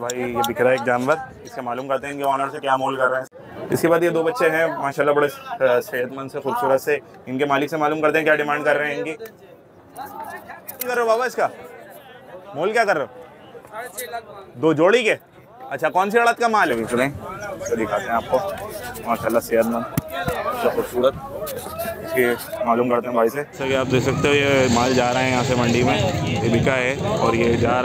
भाई ये बिक रहा है एक जानवर, इससे मालूम करते हैं कि ऑनर से क्या मोल कर रहे हैं। इसके बाद ये दो बच्चे हैं माशाल्लाह बड़े सेहतमंद से खूबसूरत से, इनके मालिक से मालूम करते हैं क्या डिमांड कर रहे हैं इनकी। कर रहे हो बाबा, इसका मोल क्या कर रहे हो? 2 जोड़ी के? अच्छा, कौन सी अड़त का माल है? तो दिखाते हैं आपको, माशाल्लाह सेहतमंद तो खूबसूरत, इसके मालूम करते हैं भाई से। सर आप देख सकते हो ये माल जा रहा है यहाँ से मंडी में, ये बिका है और ये जा रहा है।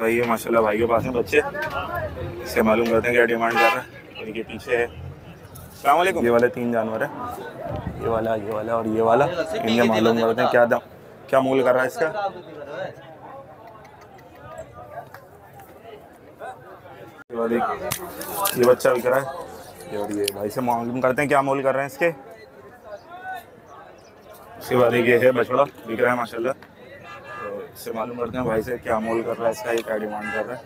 भाई ये माशाल्लाह भाई के पास हैं बच्चे, इससे मालूम करते हैं क्या डिमांड कर रहा है। इनके पीछे है अस्सलाम वालेकुम, ये वाले 3 जानवर है, ये वाला और ये वाला। इनके मालूम करते हैं क्या दाम क्या मोल कर रहा है इसका। ये बच्चा बिक रहा है और ये भाई से मालूम करते हैं क्या मोल कर रहे हैं इसके। इसके बाद ये है बछड़ा बिक रहा है माशाल्लाह, इससे मालूम करते हैं भाई से क्या मोल कर रहा है इसका, ये क्या डिमांड कर रहा है।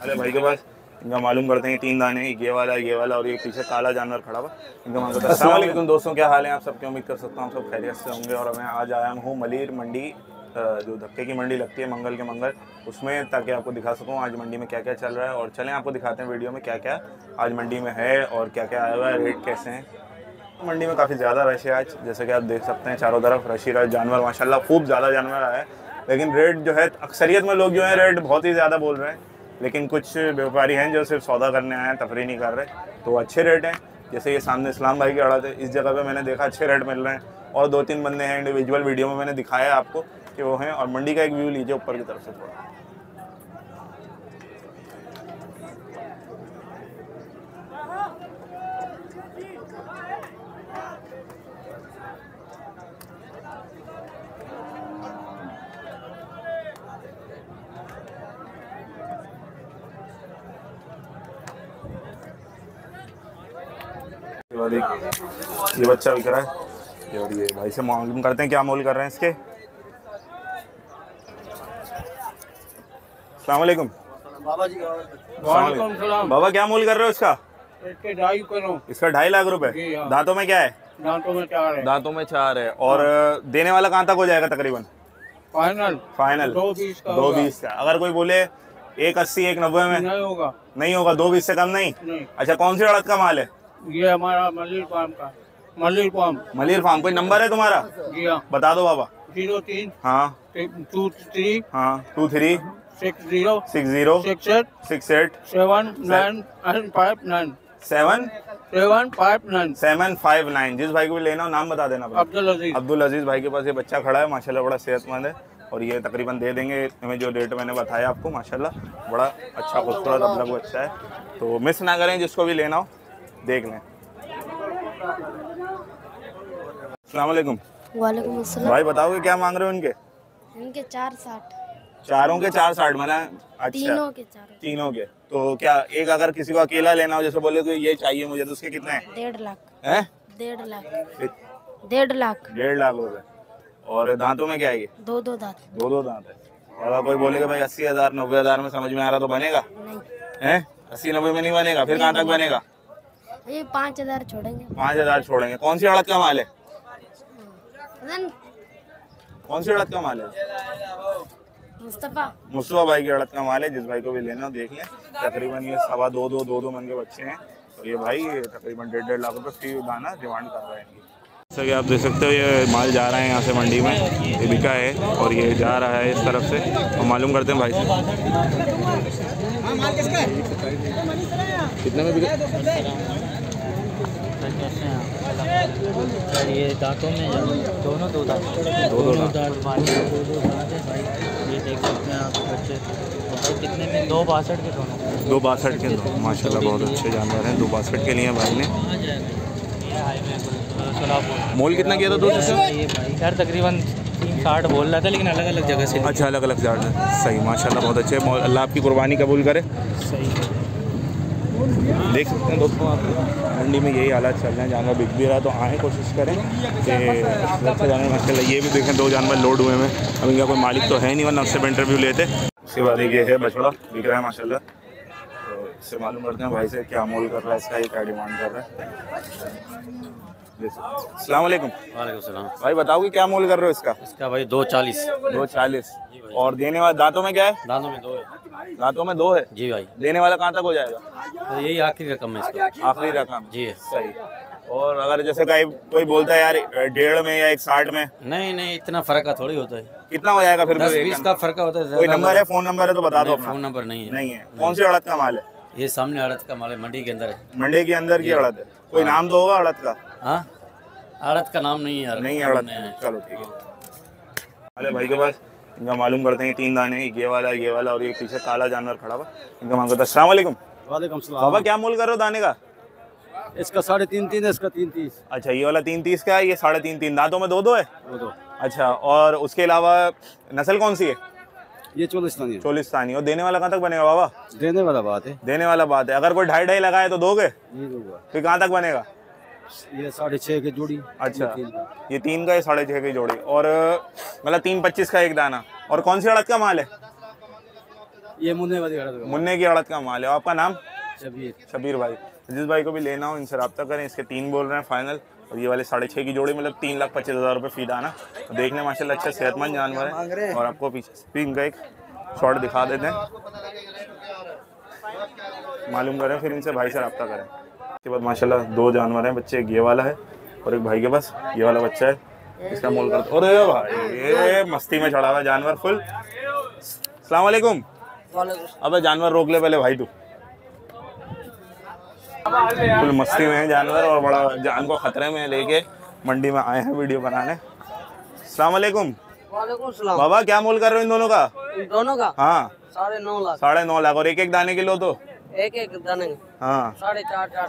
अरे भाई के पास इनका मालूम करते हैं 3 दाने, ये वाला और ये पीछे काला जानवर खड़ा हुआ, इनका मालूम करते हैं। अस्सलाम वालेकुम दोस्तों, क्या हाल है आप सबके? उम्मीद कर सकता हूँ सब खैरियत से होंगे। और मैं आज आया हूँ मलीर मंडी, जो धक्के की मंडी लगती है मंगल के मंगल, उसमें, ताकि आपको दिखा सकूँ आज मंडी में क्या क्या चल रहा है। और चलें आपको दिखाते हैं वीडियो में क्या क्या आज मंडी में है और क्या क्या आया हुआ है, रेट कैसे हैं। मंडी में काफ़ी ज़्यादा रश है आज, जैसे कि आप देख सकते हैं चारों तरफ रश ही रश, जानवर माशाल्लाह खूब ज़्यादा जानवर आया है। लेकिन रेट जो है अक्सरियत में लोग जो है रेट बहुत ही ज़्यादा बोल रहे हैं, लेकिन कुछ व्यापारी हैं जो सिर्फ सौदा करने आए हैं, तफरी नहीं कर रहे, तो अच्छे रेट हैं। जैसे ये सामने इस्लाम भाई की अड़त है, इस जगह पे मैंने देखा अच्छे रेट मिल रहे हैं। और 2-3 बंदे हैं इंडिविजुअल, वीडियो में मैंने दिखाया है आपको कि वो हैं। और मंडी का एक व्यू लीजिए ऊपर की तरफ से थोड़ा। ये बच्चा बिक रहा है और ये भाई से मालूम करते हैं क्या मोल कर रहे हैं इसके। अस्सलाम वालेकुम बाबा जी। वालेकुम सलाम बाबा, क्या मोल कर रहे हो इसका? इसका 2.5 लाख रुपए। दांतों में क्या है? दांतों में 4 है। और देने वाला कहाँ तक हो जाएगा तकरीबन? फाइनल 2.20 का। अगर कोई बोले 1.80 1.90 में? नहीं होगा, नहीं होगा, 2.20 से कम नहीं। अच्छा, कौन सी अड़त का माल है? ये हमारा मलिर फार्म का। मलिर फार्म। कोई नंबर है तुम्हारा? जी हाँ, बता दो बाबा। 03 हाँ 23 हाँ 23 60 68 759 759 759 759। जिस भाई को भी लेना हो नाम बता देना। अब्दुल अजीज भाई के पास ये बच्चा खड़ा है माशाल्लाह, बड़ा सेहतमंद है। और ये तकरीबन दे देंगे हमें जो रेट मैंने बताया आपको, माशाल्लाह बड़ा अच्छा खूबसूरत अदरक बच्चा है, तो मिस ना करें, जिसको भी लेना हो देख लें। अस्सलाम वालेकुम। वालेकुम अस्सलाम। भाई बताओगे क्या मांग रहे हो इनके? इनके 4.60। चारों के 4.60 माना? अच्छा, तीनों के। तो क्या एक अगर किसी को अकेला लेना हो, जैसे बोले कि ये चाहिए मुझे, तो उसके कितने हैं? 1.5 लाख हैं। 1.5 लाख हो गए। और दांतों में क्या है? 2-2 दांत है। और कोई बोलेगा भाई 80,000 90,000 में समझ में आ रहा, तो बनेगा है? 80-90 में नहीं बनेगा, फिर कहाँ तक बनेगा? ये 5,000 छोड़ेंगे। 5,000 छोड़ेंगे। कौन सी अड़त का माल है? कौन सी अड़त का माल है? मुस्तफा भाई की अड़त का माल है, जिस भाई को भी लेना हो देख लें। तकरीबन ये 2.25 मन के बच्चे हैं और ये भाई तकरीबन 1.5 लाख रुपए फी दाना डिमांड कर रहे हैं। जैसा कि आप देख सकते हो ये माल जा रहा है यहाँ से मंडी में, ये बिका है और ये जा रहा है इस तरफ से। और मालूम करते हैं भाई से कितने में बिका। ये दांतों में दो दांत ये देख सकते हैं आप बच्चे। तो कितने में? 2.62 के दोनों। 2.62 के दोनों माशाल्लाह, बहुत अच्छे जानवर हैं। 2.62 के लिए भाई ने मोल कितना किया था दोस्तों? यार तकरीबन 3.60 बोल रहा था, लेकिन अलग-अलग जगह से। अच्छा, अलग-अलग जगह। सही माशाल्लाह, बहुत अच्छे मोल। अल्लाह आपकी कुर्बानी कबूल करे। सही देख सकते हैं दोस्तों आप, मंडी में यही हालात चल रहे हैं। जानवर बिक भी रहा तो आए, कोशिश करें कि अच्छा जानवर माशाल्लाह। ये भी देखें 2 जानवर लोड हुए हैं। अब इनका कोई मालिक तो है नहीं, वरना उससे इंटरव्यू लेते। उसके बाद ये है बछड़ा बिक रहा है माशाल्लाह, तो इससे मालूम करते हैं भाई से क्या मोल कर रहा है इसका, ये क्या डिमांड कर रहा है। अस्सलाम वालेकुम। वालेकुम सलाम। भाई बताओगे क्या मोल कर रहे हो इसका? इसका भाई 240। 240। और देने वाला दांतों में क्या है? दांतों में 2 है। दांतों में 2 है जी भाई। देने वाला कहाँ तक हो जाएगा? तो यही आखिरी रकम है इसका। आखिरी रकम जी है। सही। और अगर जैसे कोई बोलता है यार 1.5 में या 1.60 में? नहीं नहीं, इतना फर्क थोड़ी होता है। कितना हो जाएगा फिर? 10-20 का फर्क होता है। कोई नंबर है, फोन नंबर है तो बता दो। फोन नंबर नहीं है। कौन सी अड़त का माल है? ये सामने अड़त का माल है, मंडी के अंदर है। मंडी के अंदर की अड़त है। कोई नाम तो होगा अड़त का? हाँ, अड़त का नाम नहीं है। नहीं अड़त है। चलो ठीक है। अरे भाई के पास इनका मालूम करते हैं। 3 दाने, ये वाला और ये पीछे काला जानवर खड़ा हुआ। इनका मांग करता। अस्सलाम वालेकुम। वालेकुम सलाम। बाबा क्या मोल कर रहे हो दाने का? इसका 3.5 है, इसका 3.30। अच्छा, ये वाला 3.30 का है, ये 3.5। दांतों में 2 है। अच्छा, और उसके अलावा नस्ल कौन सी है? ये चोलिस्तानी। और देने वाला कहाँ तक बनेगा बाबा? देने वाला बात है। अगर कोई 2.5 लगाए तो दोगे? फिर कहाँ तक बनेगा? ये 6.5 की जोड़ी। अच्छा, ये 3 का, ये 6.5 की जोड़ी। और मतलब 3.25 का एक दाना। और कौन सी अड़त का माल है? ये मुन्ने की अड़त का माल है। आपका नाम? शबीर भाई। जिस भाई को भी लेना हो इनसे रब्ता करें। इसके 3 बोल रहे हैं फाइनल। और ये वाले 6.5 की जोड़ी, मतलब 3,25,000 रुपये फी दाना। देखने माशाल्लाह अच्छा सेहतमंद जानवर है। और आपको पीछे स्पिन का एक शॉट दिखा देते हैं, मालूम करें फिर इनसे, भाई से रब्ता करें। इसके बाद माशाल्लाह 2 जानवर हैं बच्चे। एक ये वाला है और एक भाई के पास ये वाला बच्चा है। इसका मोल करते। और भाई ये मस्ती में चढ़ा हुआ जानवर फुल। अस्सलाम वालेकुम। अब जानवर रोक ले पहले भाई। तू फुल मस्ती में है जानवर और बड़ा जान को खतरे में लेके मंडी में आए हैं वीडियो बनाने। अस्सलाम वालेकुम। बाबा क्या मोल कर रहे हो इन दोनों का? हाँ, 9.5 लाख। 9.5 लाख। और एक दाने के लो तो? एक दाने। हाँ,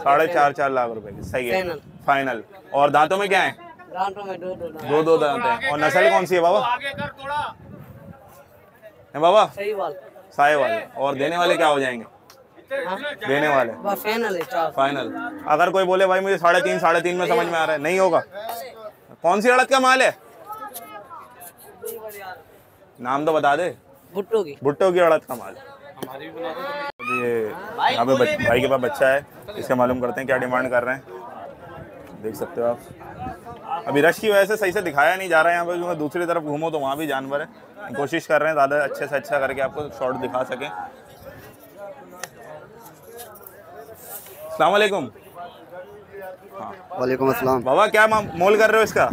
4.5 लाख रुपए। सही है। फाइनल। और दांतों में क्या है? दांतों में 2 दांत है। और नस्ल कौन सी है बाबा? साहिवाल। और देने वाले क्या हो जाएंगे? देने वाले फाइनल। अगर कोई बोले भाई मुझे 3.5 में समझ में आ रहा है, नहीं होगा। कौन सी अड़त का माल है? नाम तो बता दे। भुट्टो की अड़त का माल। ये यहाँ पे भाई के पास बच्चा है। इसका मालूम करते हैं क्या डिमांड कर रहे हैं। देख सकते हो आप, अभी रश की वजह से सही से दिखाया नहीं जा रहा है। यहाँ पे जो दूसरी तरफ घूमो तो वहाँ भी जानवर है। कोशिश कर रहे हैं ज़्यादा अच्छे से अच्छा करके आपको शॉर्ट दिखा सकें। अस्सलामुअलैकुम। हाँ, वालेकुम अस्सलाम। बाबा क्या मोल कर रहे हो इसका?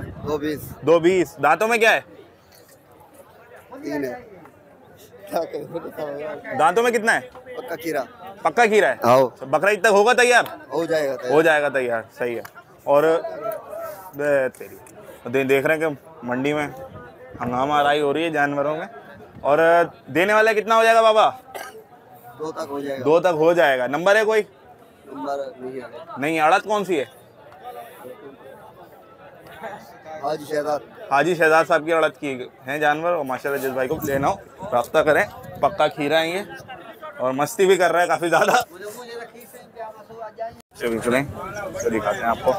2.20। दांतों में क्या है? 3 है। दांतों में कितना है? पक्का खीरा है। आओ, बकरा तक होगा तैयार? हो जाएगा तैयार। सही है। और तेरी देख रहे हैं कि मंडी में हंगामा राई हो रही है जानवरों में। और देने वाला कितना हो जाएगा बाबा? 2 तक हो जाएगा। नंबर है कोई? नहीं। अड़त कौन सी है? हाजी शहजाद साहब की अड़त की हैं जानवर। और माशाल्लाह जिस भाई को लेना हो रब्ता करें। पक्का खीरा है ये। और मस्ती भी कर रहा है काफ़ी ज़्यादा। चलें तो दिखाते हैं आपको।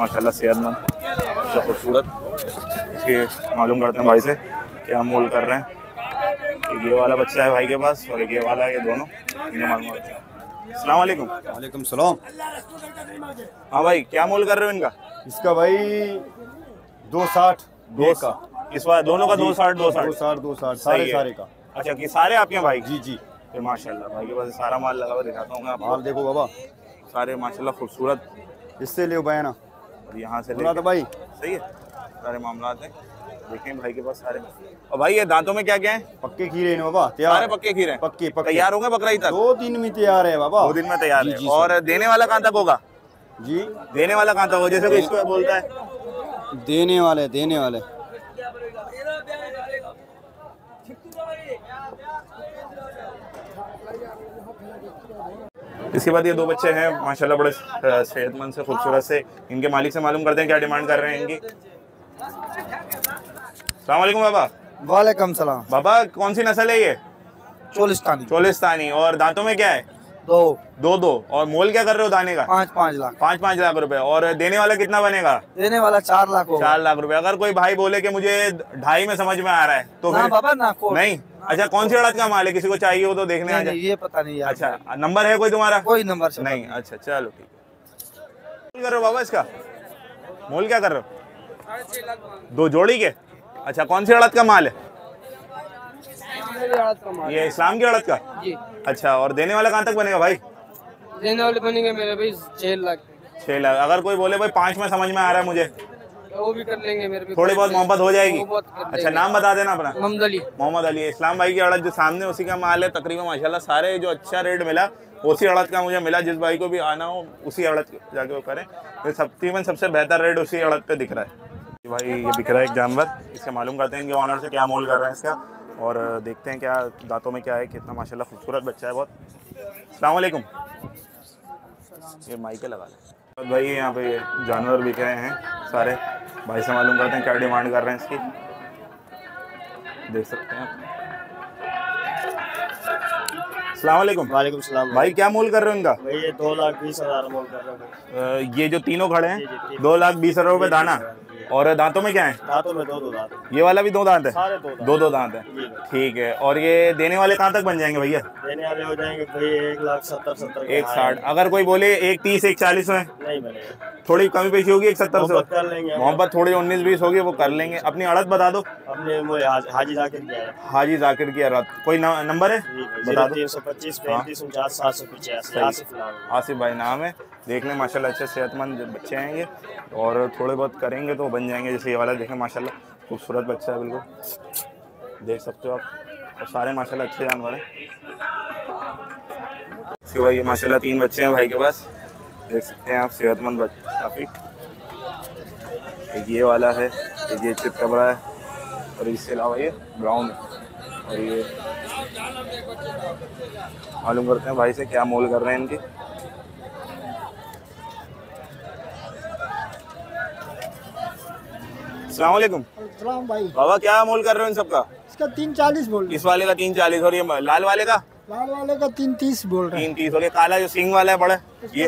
माशाल्लाह सेहतमंद खूबसूरत। मालूम करते हैं भाई से क्या मोल कर रहे हैं। ये वाला बच्चा है भाई के पास और ये वाला है। ये दोनों इन्हें मालूम करते हैं। अस्सलाम वालेकुम। वालेकुम सलाम। हाँ भाई क्या मोल कर रहे हो इनका? इसका भाई 2.60 का। इस बार दोनों का 2.60 सारे का। अच्छा, कि सारे आपके भाई? जी। फिर माशाल्लाह भाई के पास सारा माल लगा हुआ। दिखाता हूँ आप। माल देखो बाबा, सारे माशाल्लाह खूबसूरत। इससे ले बयाना और यहाँ से ले भाई। सही है, सारे मामला हैं। देखें भाई के पास सारे। और भाई ये दांतों में क्या क्या है? पक्के खीरे हैं बाबा। तैयार है? पक्के खीरे तैयार होंगे बकरा तक? 2 दिन में तैयार है बाबा। 2 दिन में तैयार है। और देने वाला कहाँ तक होगा? जी, देने वाला कहाँ तक होगा? जैसे कोई इसको बोलता है देने वाले। इसके बाद ये 2 बच्चे हैं माशाल्लाह, बड़े सेहतमंद से खूबसूरत से। इनके मालिक से मालूम करते हैं क्या डिमांड कर रहे हैं इनकी। अस्सलाम वालेकुम बाबा। वालेकुम सलाम। बाबा कौन सी नस्ल है ये? चोलिस्तानी। और दांतों में क्या है? 2। और मोल क्या कर रहे हो दाने का? 5.5 लाख रुपए। और देने वाला कितना बनेगा? देने वाला 4 लाख रुपए। अगर कोई भाई बोले कि मुझे 2.5 में समझ में आ रहा है तो? ना बाबा ना, नहीं। अच्छा, कौन सी अड़त का माल है? किसी को चाहिए हो तो देखने आ जाए। ये पता नहीं। अच्छा, नंबर है कोई तुम्हारा? कोई नंबर नहीं। अच्छा चलो ठीक है। बाबा इसका मोल क्या कर रहे हो? दो जोड़ी के? अच्छा, कौन सी अड़द का माल है? ये इस्लाम की अड़द का जी। अच्छा, और देने वाला कहाँ तक बनेगा भाई? देने वाले बनेंगे मेरे भाई 6 लाख। 6 लाख। अगर कोई बोले भाई 5 में समझ में आ रहा है मुझे, वो भी कर लेंगे मेरे, थोड़ी बहुत मोहब्बत हो जाएगी। अच्छा, नाम बता देना अपना। मोहम्मद अली। इस्लाम भाई की अड़द जो सामने उसी का माल है तकरीबन। माशाल्लाह सारे जो अच्छा रेट मिला उसी अड़द का मुझे मिला। जिस भाई को भी आना हो उसी अड़द जाके वो करें। तकरीबन सबसे बेहतर रेट उसी अड़द पे दिख रहा है भाई। ये बिक रहा है एक जानवर, इससे मालूम करते हैं कि ऑनर से क्या मोल कर रहे हैं इसका, और देखते हैं क्या दांतों में क्या है, कितना माशाल्लाह खूबसूरत बच्चा है बहुत। अस्सलाम वालेकुम। ये माइक लगा लें भाई। यहाँ पे जानवर बिक रहे हैं सारे। भाई से मालूम करते हैं क्या डिमांड कर रहे हैं इसकी, देख सकते हैं आप। अस्सलाम वालेकुम। वालेकुम सलाम। भाई क्या मोल कर रहे हो इनका? भाई ये 2,20,000 मोल कर रहे हैं। ये जो तीनों खड़े हैं 2,20,000 रुपये दाना। और दांतों में क्या है? दांतों में 2 दांत है। ये वाला भी 2 दांत है? सारे 2 दांत है। ठीक है, और ये देने वाले कहाँ तक बन जाएंगे भैया? देने वाले हो जाएंगे भाई 1,70,000 1,60,000। अगर कोई बोले 1,30,000 1,40,000 में नहीं बनेगा, थोड़ी कमी पेशी होगी 1,70,000 मोहब्बत थोड़ी 19-20 होगी, वो कर लेंगे। अपनी अड़द बता दो। हाजी जाकिर की अड़द। कोई नंबर है बता दो। 325 35 49 750 आसिफ भाई नाम है। देख लें माशाल्लाह अच्छे सेहतमंद बच्चे हैं ये, और थोड़े बहुत करेंगे तो बन जाएंगे। जैसे ये वाला देखें माशाल्लाह खूबसूरत बच्चा है, बिल्कुल देख सकते हो आप। और सारे माशाल्लाह अच्छे जानवर हैं। सिवाय ये माशाल्लाह 3 बच्चे हैं भाई के पास, देख सकते हैं आप। सेहतमंद बच्चा काफ़ी। एक ये वाला है, एक ये चितकबरा है, और इसके अलावा ये ब्राउन है। और ये मालूम करते हैं भाई से क्या मोल कर रहे हैं इनके। अस्सलाम वालेकुम। अस्सलाम भाई। बाबा क्या मोल कर रहे हो इन सबका? इसका 3,40 बोल रहे हैं। इस वाले का 3,40 और ये लाल वाले का? लाल वाले का 3,30 बोल रहे हैं। 3,30 और ये काला जो सिंग वाला है बड़ा, ये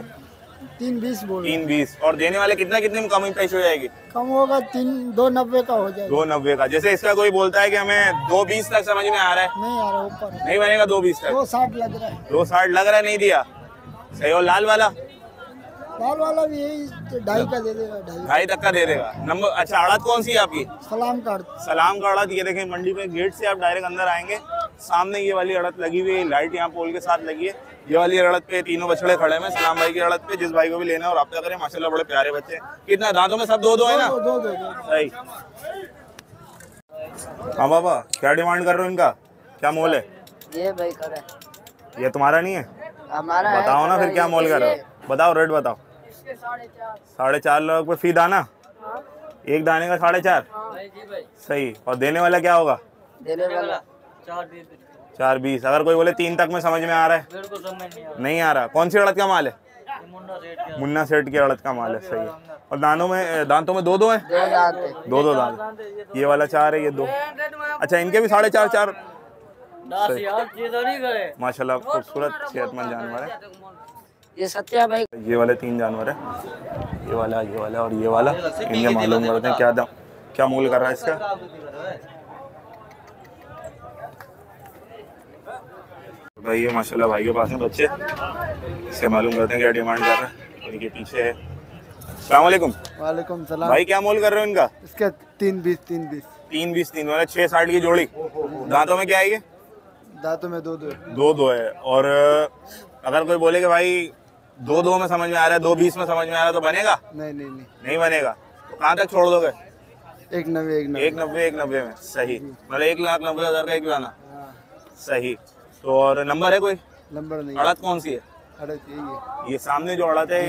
3,20 बोल रहे हैं। 3,20। और देने वाले कितना कितने में कमी पेश हो जाएगी? कम होगा 2,90 का हो जाएगा। 2,90 का। जैसे इसका कोई बोलता है की हमें 2,20 तक समझ में आ रहा है, नहीं आ रहा ऊपर नहीं बनेगा। 2,20 तक 2,60 लग रहा है। 2,60 लग रहा है, नहीं दिया सही। और लाल वाला? लाल वाला भी यही 2.5 का दे देगा। 2.5 तक का दे देगा। नंबर अच्छा, अड़द कौन सी है आपकी? सलाम का। सलाम का अड़द। ये देखें मंडी पे गेट से आप डायरेक्ट अंदर आएंगे, सामने ये वाली अड़द लगी हुई है, लाइट यहाँ पोल के साथ लगी है। ये वाली अड़द पे 3 बछड़े खड़े हैं सलाम भाई की अड़द पे। जिस भाई को भी लेना है और रब्ता करें। माशाल्लाह बड़े प्यारे बच्चे। कितना दांतों में? सब 2-2 है ना? 2-2 सही। हाँ बाबा क्या डिमांड कर रहे हो इनका, क्या मोल है? ये भाई खड़ा है। ये तुम्हारा नहीं है? हमारा। बताओ ना फिर क्या मोल कर रहे हो, बताओ रेट बताओ। 4.5 लाख पे फी दाना। एक दाने का 4.5 सही। और देने वाला क्या होगा? देने वाला 4,20। अगर कोई बोले 3 तक में समझ में आ रहा है, नहीं आ रहा। कौन सी अड़द का माल है? मुन्ना सेठ की अड़द का माल है। सही है। और दांतों में 2-2 है। 2-2 दांत। ये वाला 4 है, ये 2। अच्छा, इनके भी 4.5 4 माशाल्लाह खूबसूरत सेहतमंद जानवर है ये सत्या भाई। ये वाले 3 जानवर है, ये वाला, ये वाला और ये वाला। इनके मालूम करते हैं क्या क्या मोल कर रहा है इसका। भाई ये माशाल्लाह भाई के पास है बच्चे, इससे मालूम करते हैं क्या डिमांड कर रहा है। इनके पीछे है। अस्सलाम वालेकुम। वालेकुम सलाम। भाई क्या मोल कर रहे हो इनका? इसका 3,20 3 वाला 6.60 की जोड़ी। दांतों में क्या है ये? दांतों में 2-2 है। और अगर कोई बोले कि भाई 2-2 में समझ में आ रहा है, 2.20 में समझ में आ रहा है, तो बनेगा? नहीं बनेगा। तो कहाँ तक छोड़ दोगे? 1,90 में। सही, मतलब 1,90,000 का एक लाना। सही। तो और नंबर है कोई? नंबर नहीं। अड़द कौन सी है? अड़द यही है, ये सामने जो अड़द है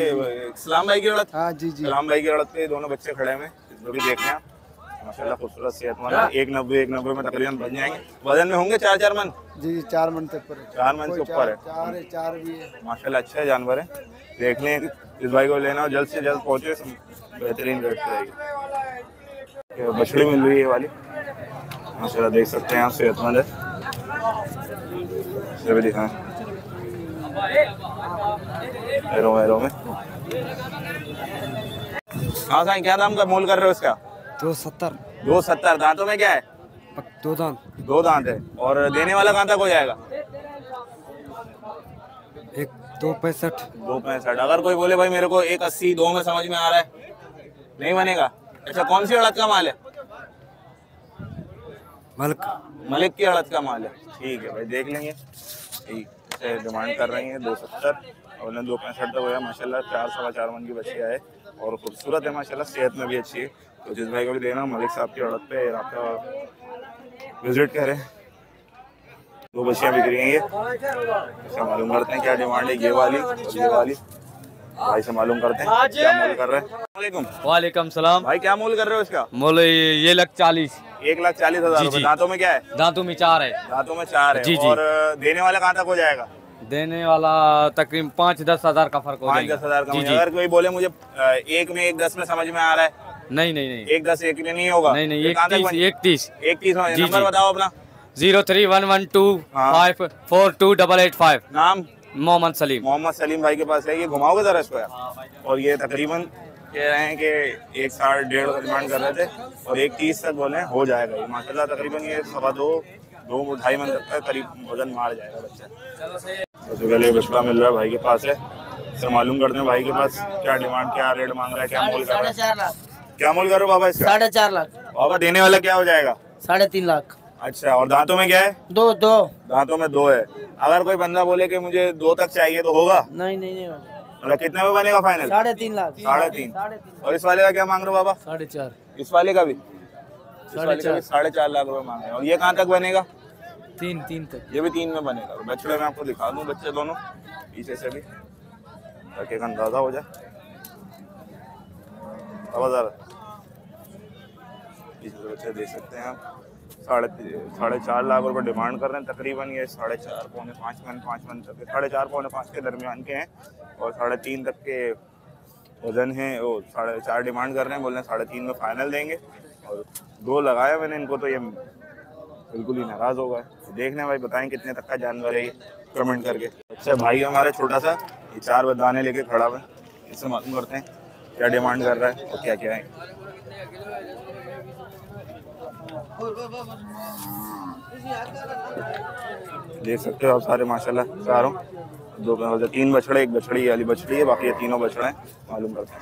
इस्लाम भाई की अड़द। हाँ जी जी, इस्लाम भाई की अड़द पे दोनों बच्चे खड़े हैं। इसको भी देख रहे हैं माशाल्लाह खूबसूरत सेहतमंद। 1,90 में तकरीबन बन जाएंगे। वजन में होंगे 4-4 मन? जी 4 मन से ऊपर है। 4 मन से ऊपर है। 4 भी है। माशाल्लाह अच्छे जानवर है। देख लें, इस भाई को लेना हो जल्द से जल्द पहुँचे, बेहतरीन रेट रहेगी। बछड़ी मिल रही है वाली, माशाल्लाह देख सकते हैं आप, सेहतमंद है। सभी दिखाएं पैरों में। हाँ साई, क्या नाम का मोल कर रहे हो इसका? 2,70। 2,70। दांतों में क्या है? 2 दांत। 2 दांत है। और देने वाला कहाँ तक हो जाएगा? 1,65। 2,65। अगर कोई बोले भाई मेरे को 1,80 2 में समझ में आ रहा है, नहीं बनेगा। अच्छा कौन सी अड़द का माल है? मलिक, मलिक की अड़द का माल है। ठीक है भाई देख लेंगे। डिमांड कर रही है 270 और 265 तक हो गया। माशाल्लाह 4 सवा 4 मन की बच्ची है और खूबसूरत है माशाल्लाह, सेहत में भी अच्छी है। तो जिस भाई को भी देना मलिक साहब की अड़द पे आपका विजिट करें। 2 बच्चियाँ बिक रही हैं, इसका मालूम करते हैं क्या डिमांड है। ये वाली और ये वाली भाई से मालूम करते हैं क्या मोल कर रहे हैं। वालेकुम सलाम। भाई क्या मोल कर रहे हो इसका? मोल ये 1,40,000। 1,40,000 रुपए। दांतों में क्या है? दांतों में 4 है। दांतों में 4 है। जी जी। और देने वाला कहाँ तक हो जाएगा? देने वाला तकरीबन 5-10 हज़ार का फर्क होगा। 5-10 हज़ार का। अगर कोई बोले मुझे 1 में 1.10 में समझ में आ रहा है। नहीं नहीं नहीं 1.10 1 में नहीं होगा। नहीं नहीं 1.30। नंबर बताओ अपना। 0311254288 5। नाम? मोहम्मद सलीम। मोहम्मद सलीम भाई के पास है ये। घुमाओगे जरा इसको यार। और ये तकरीबन कह रहे हैं कि 1.5-1.5 का डिमांड कर रहे थे और 1.30 तक बोले हो जाएगा ये माशाल्लाह। तकरीबन ये 2.25 मन तक करीब वजन मार जाएगा बच्चा। सबसे पहले बछड़ा मिल रहा है भाई के पास है, सर मालूम करते हैं भाई के पास क्या डिमांड, क्या रेट मांग रहा है, क्या मोल कर रहा है। क्या मोल करो बाबा? 4.5 लाख। बाबा देने वाला क्या हो जाएगा? 3.5 लाख। अच्छा और दांतों में क्या है? 2 दांतों में 2 है। अगर कोई बंदा बोले कि मुझे 2 तक चाहिए तो होगा? नहीं नहीं नहीं होगा। कितने में बनेगा फाइनल? 3.5 लाख। 3.5। और इस वाले का क्या मांग रहे हो बाबा? 4.5। इस वाले का भी 4.5 लाख रुपए मांग रहे। और ये कहाँ तक बनेगा? 3 तक। ये भी 3 में बनेगा। बछड़े में आपको दिखा दूँ बच्चे दोनों पीछे से भी ताकि अंदाजा हो जाए। बच्चे दे सकते हैं आप। 4.5 लाख रुपए डिमांड कर रहे हैं। तकरीबन ये 4.5-4.25 मन तक, 4.5-4.25 के दरमियान के हैं और 3.5 तक के वजन है। वो 4.5 डिमांड कर रहे हैं, बोल रहे हैं 3.5 में फाइनल देंगे। और 2 लगाया मैंने इनको तो ये बिल्कुल ही नाराज़ होगा। देख लें भाई बताएं कितने तक का जानवर है ये कमेंट करके। अच्छा भाई हमारा छोटा सा ये 4 बदाने लेके खड़ा हुआ है, इससे मालूम करते हैं क्या डिमांड कर रहा है और क्या क्या है। देख सकते हो आप सारे माशाल्लाह चारों 2 3 बछड़े, 1 बछड़ी वाली बछड़ी है, बाकी ये तीनों बछड़े हैं। मालूम करते हैं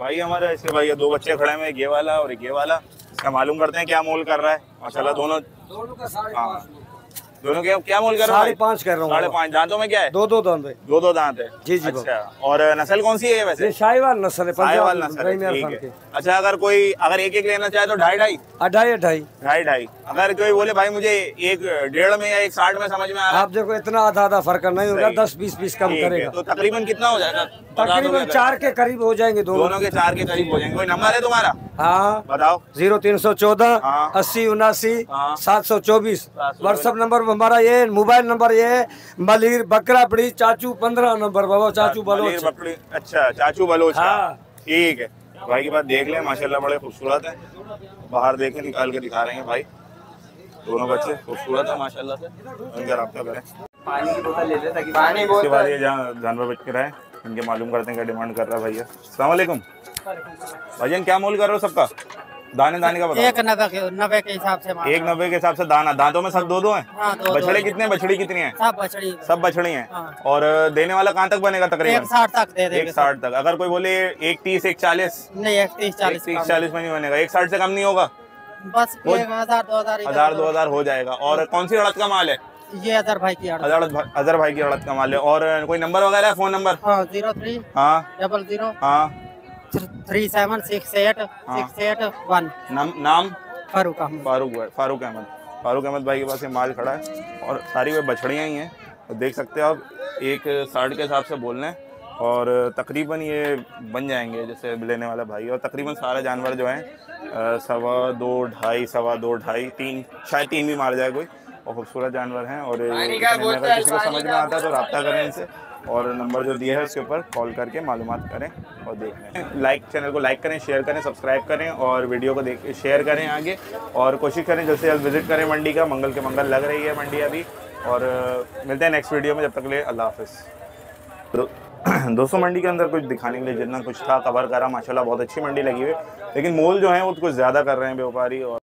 भाई हमारा इसके भाई ये 2 बच्चे खड़े हैं, ये वाला और ये वाला। इसका मालूम करते हैं क्या मोल कर रहा है माशाल्लाह दोनों। दोनों के क्या मोल कर रहे हो? 5.5 कर रहा हूँ। 5.5। दांतों में क्या है? 2 दांत है। 2 दांत है। जी जी। अच्छा और नस्ल कौन सी है वैसे? शाहीवाल नस्ल है। शाहीवाल नस्ल। अच्छा अगर कोई अगर 1-1 लेना चाहे तो 2.5-2.5 अगर कोई बोले भाई मुझे 1.5 में या 1.60 में समझ में आ रहा है आप देखो इतना आधा फर्क नहीं होगा, 10-20 कम करेगा तो तकरीबन कितना हो जाएगा? तकरीबन 4 के करीब हो जाएंगे, दोनों के 4 के करीब हो जाएंगे। कोई नंबर है तुम्हारा? हाँ बताओ। 0314 8079 724 व्हाट्सएप नंबर हमारा ये, मोबाइल नंबर ये है। मलीर बकरा बड़ी चाचू 15 नंबर बाबा, चाचू बलोच। अच्छा चाचू बलोच। ठीक है भाई के पास देख ले माशाल्लाह बड़े खूबसूरत है। बाहर देखे निकाल के दिखा रहे हैं भाई, दोनों बच्चे खूबसूरत है माशाल्लाह से। उनका रब्ता करें। पानी की बोतल ले ले ताकि पानी बोतल बाद ये जानवर बच के रहे। इनके मालूम करते हैं क्या डिमांड कर रहा है भैया। अस्सलाम वालेकुम भाईजान, क्या मोल कर रहे हो सबका? दाने का बताओ। 1.90 के हिसाब से। 1.90 के हिसाब से दाना। दांतों में सब 2 हैं। बछड़े कितने? बछड़ी कितनी है? सब बछड़ी है। और देने वाला कहाँ तक बनेगा? तकरीबन 1.60 तक दे देंगे। 1.60 तक। अगर कोई बोले 1.30-1.40? नहीं 1.30-1.40 में नहीं बनेगा। 1.60 से कम नहीं होगा, बस 1,000-2,000 हो जाएगा। और कौन सी अड़द का माल है? ये अजहर भाई की अड़द का माल है। और कोई नंबर वगैरह? Phone number 0300 3768 681। नाम? फारूक अहमद भाई के पास ये माल खड़ा है और सारी वे बछड़ियाँ ही हैं। तो देख सकते हो आप 1.60 के हिसाब से बोल रहे हैं और तकरीबन ये बन जाएंगे जैसे लेने वाला भाई। और तकरीबन सारा जानवर जो है 2.25-2.25-3 शायद 3 भी मार जाए कोई। और खूबसूरत जानवर हैं और किसी को समझ में आता है तो रब्ता करें इनसे और नंबर जो दिया है उसके ऊपर कॉल करके मालूमात करें और देखें। चैनल को लाइक करें, शेयर करें, सब्सक्राइब करें और वीडियो को देख शेयर करें आगे। और कोशिश करें जल्द से जल्द विजिट करें मंडी का। मंगल के मंगल लग रही है मंडी अभी। और मिलते हैं नेक्स्ट वीडियो में, जब तक के लिए अल्लाह हाफिज़। दोस्तों मंडी के अंदर कुछ दिखाने के लिए जितना कुछ था कवर करा माशाल्लाह, बहुत अच्छी मंडी लगी हुई है। लेकिन मोल जो है वो कुछ ज़्यादा कर रहे हैं व्यापारी।